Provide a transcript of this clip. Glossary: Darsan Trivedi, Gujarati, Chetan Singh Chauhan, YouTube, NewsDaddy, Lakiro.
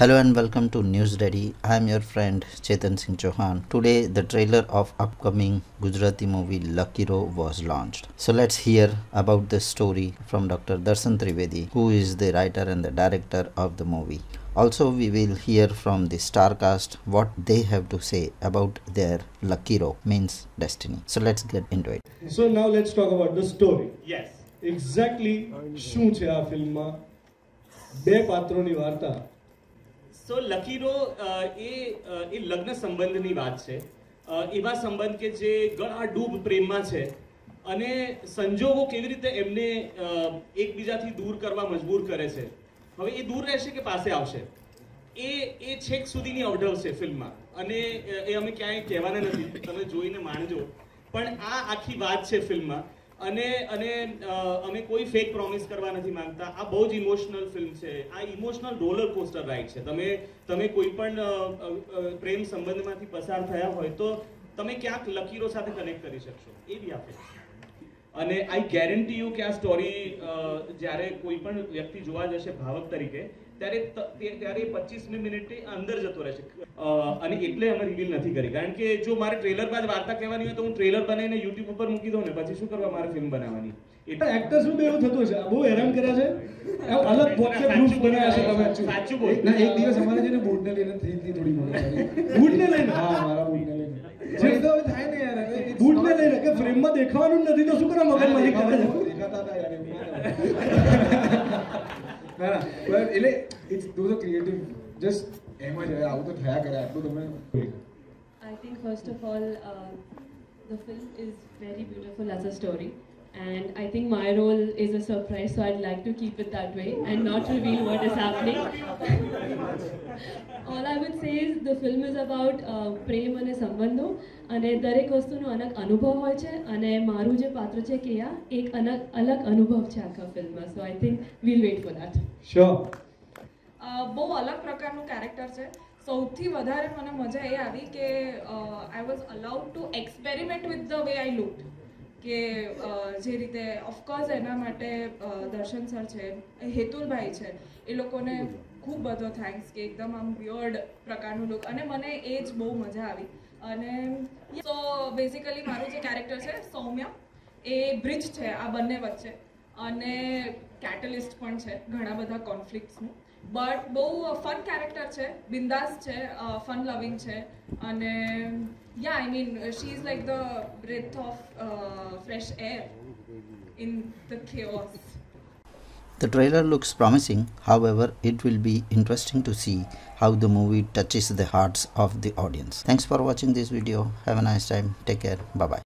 Hello and welcome to NewsDaddy. I am your friend Chetan Singh Chauhan. Today the trailer of upcoming Gujarati movie Lakiro was launched. So let's hear about the story from Dr. Darsan Trivedi, who is the writer and the director of the movie. Also we will hear from the star cast what they have to say about their Lakiro, means destiny. So let's get into it. So now let's talk about the story. Yes. Exactly શું છે આ film માં બે પાત્રોની વાર્તા. So Lakiro એ લગ્ન સંબંધની વાત છે એવા સંબંધ કે જે ઘણા ડૂબ પ્રેમમાં છે અને સંજોગો કેવી રીતે એમને એકબીજાથી દૂર કરવા મજબૂર કરે છે હવે એ દૂર રહેશે કે પાસે આવશે એ છેક સુધીની અવઢવ છે ફિલ્મમાં અને એ અમે ક્યાંય કહેવાના નથી તમે જોઈને માણજો પણ આ આખી વાત છે ફિલ્મમાં અને અને અમે કોઈ ફેક પ્રોમિસ કરવા નથી માંગતા આ બહુ જ ઇમોશનલ ફિલ્મ છે આ ઇમોશનલ રોલર કોસ્ટર રાઇડ છે તમે કોઈ પણ પ્રેમ સંબંધમાંથી પસાર થયા હોય તો તમે ક્યાંક લકીરો સાથે કનેક્ટ કરી શકશો એ બી આપે અને આઈ ગેરંટી યુ કે આ સ્ટોરી જ્યારે કોઈ પણ વ્યક્તિ જોવા જશે ભાવક તરીકે ત્યારે 25મી મિનિટની અંદર જતો રહેશે અને એટલે અમે રિવીલ નથી કરી કારણ કે જો મારે ટ્રેલર બાદ વાર્તા કહેવાની હોય તો હું ટ્રેલર બનાવીને YouTube ઉપર મૂકી દઉં ને પછી શું કરવા મારે ફિલ્મ બનાવવાની એટલે એક્ટર શું બેવું થતું છે બહુ હેરાન કર્યા છે અલગ પોકેટ ગ્રુપ બનાવ્યા છે તમે સાચું બોલ ના એક દિવસ અમારે છે ને બૂટને લઈને થીથી થોડી મળે બૂટને લઈને હા મારા બૂટને લઈને જે તો થાય ને યાર બૂટને લઈને કે ફ્રેમમાં દેખાવાનું નથી તો શું કરવા મગજ મારી કરે દેખાતા હતા યાર ના એટલે it's those are creative just I think first of all the film is very beautiful as a story and I think my role is a surprise so I'd like to keep it that way and not reveal what is happening. All I would say is the film is about prem ane sambandho ane darek vastu no anak anubhav hoy che ane maru je patra che ke ya ek alag anubhav che aakha film ma so I think we'll wait for that. Sure. બહુ અલગ પ્રકારનું character છે સૌથી વધારે મને મજા એ આવી કે I was allowed to experiment with the way I look કે જે રીતે ઓફકોર્સ એના માટે દર્શન સર છે હેતુલભાઈ છે એ લોકોને ખૂબ બધો થેન્ક્સ કે એકદમ આમ વિયર્ડ પ્રકારનું લુક અને મને એ જ બહુ મજા આવી અને સો બેઝિકલી મારું જે કેરેક્ટર છે સૌમ્યા એ બ્રિજ છે આ બંને વચ્ચે અને કેટલિસ્ટ પણ છે ઘણા બધા કોન્ફ્લિક્ટ્સનું બટ બહુ ફન કેરેક્ટર છે બિંદાસ છે ફન લવિંગ છે અને yeah I mean she is like the breath of fresh air in the chaos. The trailer looks promising, however, it will be interesting to see how the movie touches the hearts of the audience. Thanks for watching this video. Have a nice time. Take care. Bye bye.